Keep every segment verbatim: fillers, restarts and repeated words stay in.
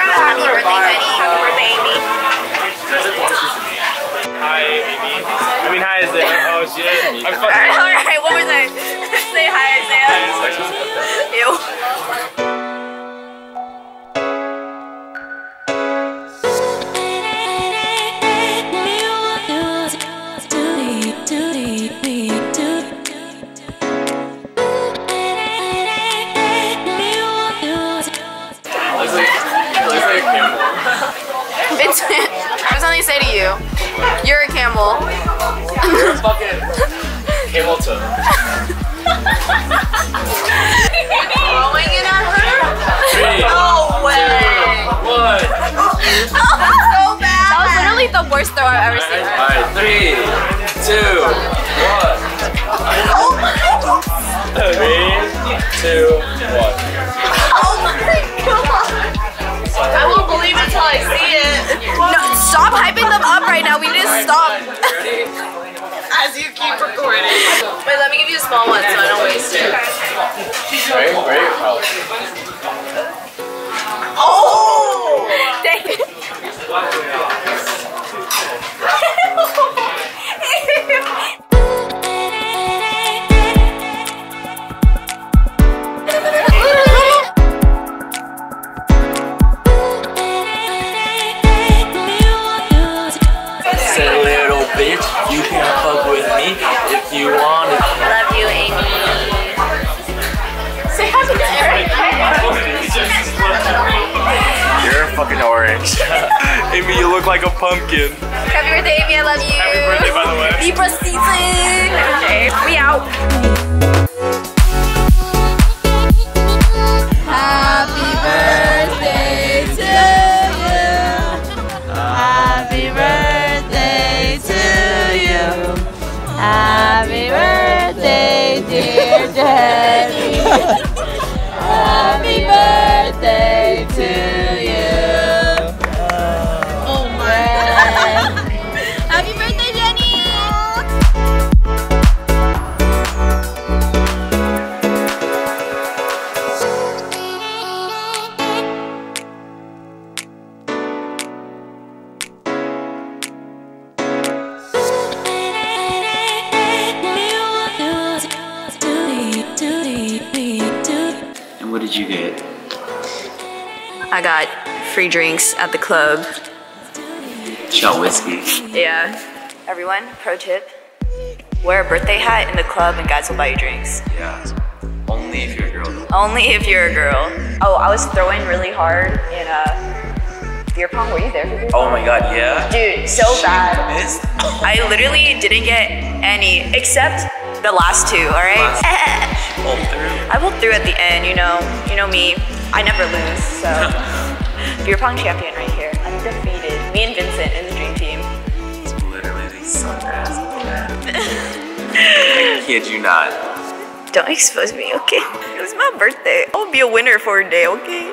Happy birthday, Jenny. Happy birthday, Amy. Hi, Amy. I mean, hi, Isaiah. Oh, she Amy. All right, all right. What was I? Say hi, Isaiah. Ew. Vincent, I was only say to you, you're a camel. You're a fucking camel toe. You're throwing it at her? Three, no way. Two, one. That's so bad. That was literally the worst throw I've ever seen. Alright, three, two, one. Oh my god. Three, two, one. Oh my god. I won't believe it until I see it. No, stop hyping them up right now. We need to stop. As you keep recording. Wait, let me give you a small one so I don't waste it. Wait, wait. Oh! Dang it. You can fuck with me if you want to. Love you, Amy. Say happy to Eric. You're fucking orange. Amy, you look like a pumpkin. Happy birthday, Amy. I love you. Happy birthday, by the way. Libra season. Okay, we out. Happy birthday to you. Happy birthday. Happy birthday, dear Jenny. Happy birthday to you. Oh my god. Happy birthday, Jenny. What did you get? I got free drinks at the club. Shot whiskey. Yeah. Everyone, pro tip. Wear a birthday hat in the club and guys will buy you drinks. Yeah. Only if you're a girl. Only if you're a girl. Oh, I was throwing really hard in uh, beer pong. Were you there for beer pong? Oh my god, yeah. Dude, so she bad. Missed. I literally didn't get any, except the last two, all right? Pulled through. I pulled through at the end, you know. You know me. I never lose, so. Beer pong champion right here. Undefeated. Me and Vincent in the dream team. It's literally suck ass. I kid you not. Don't expose me, okay? It was my birthday. I'll be a winner for a day, okay?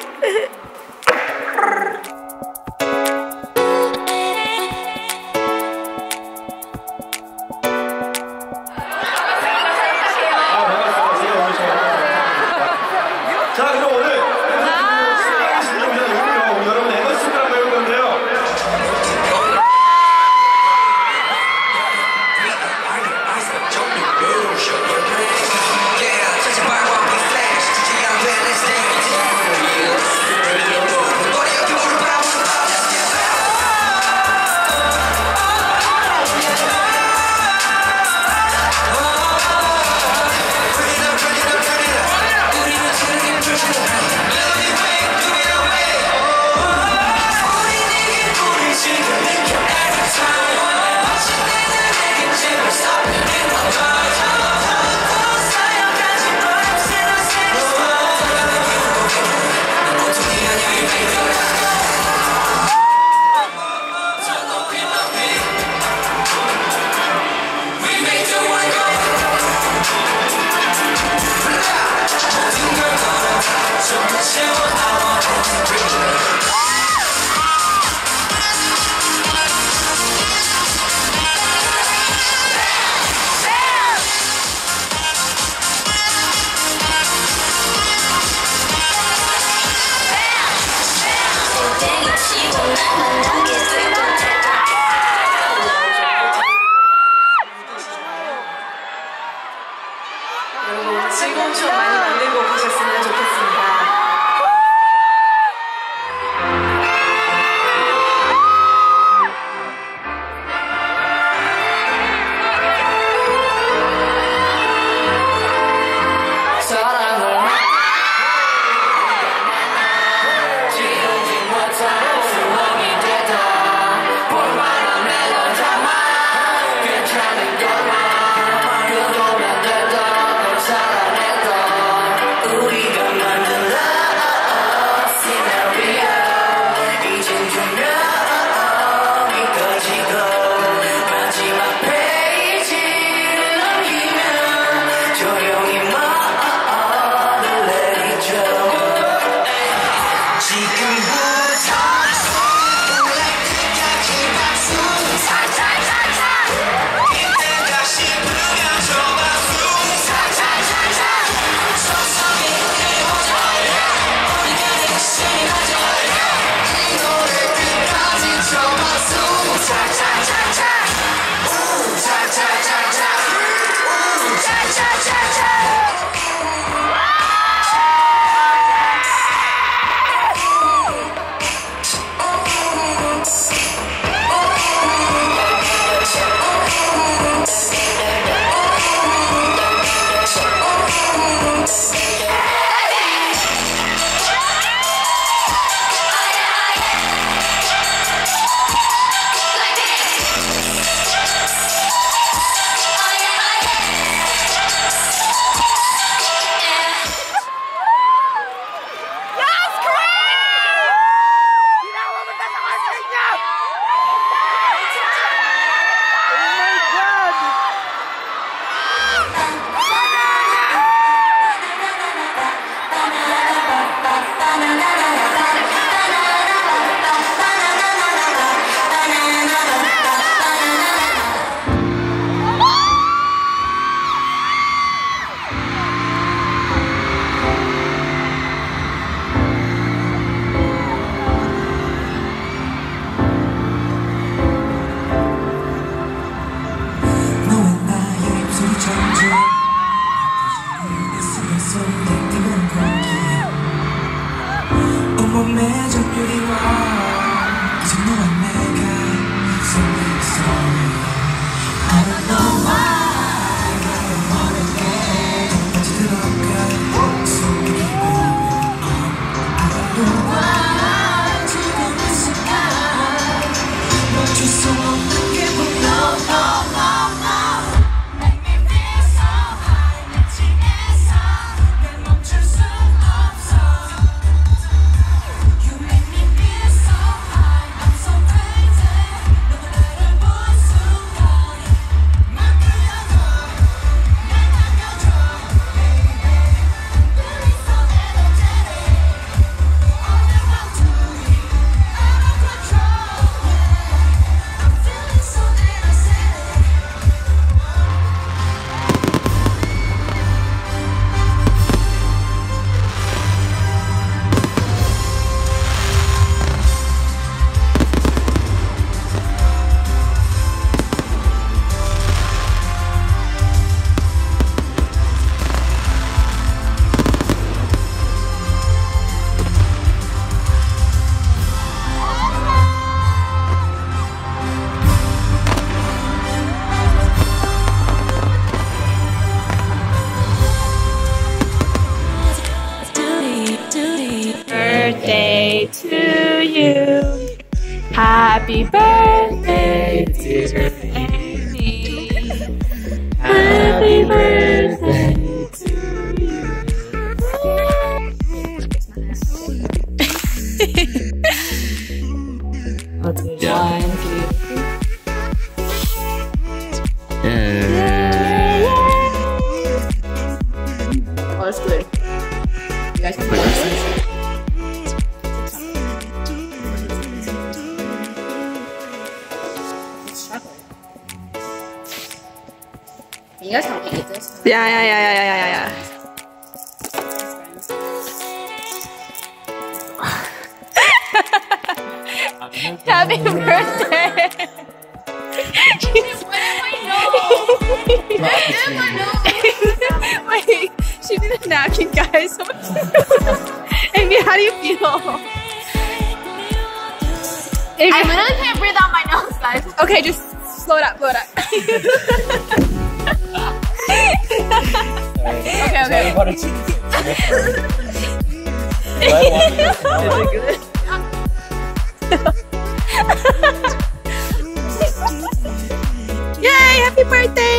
Happy birthday, dear Amy. Happy birthday to you. Let's yeah. One, two, three. Yeah. Oh, that's good. You guys can do this. You guys help me eat this? Yeah, yeah, yeah, yeah, yeah, yeah, yeah. Happy birthday! Jesus. Wait, wait, wait, no! Wait, she did a napkin, guys. Amy, how do you feel? Amy. I literally can't breathe out my nose, guys. Okay, just slow it up, slow it up. Okay, okay. Yay, happy birthday!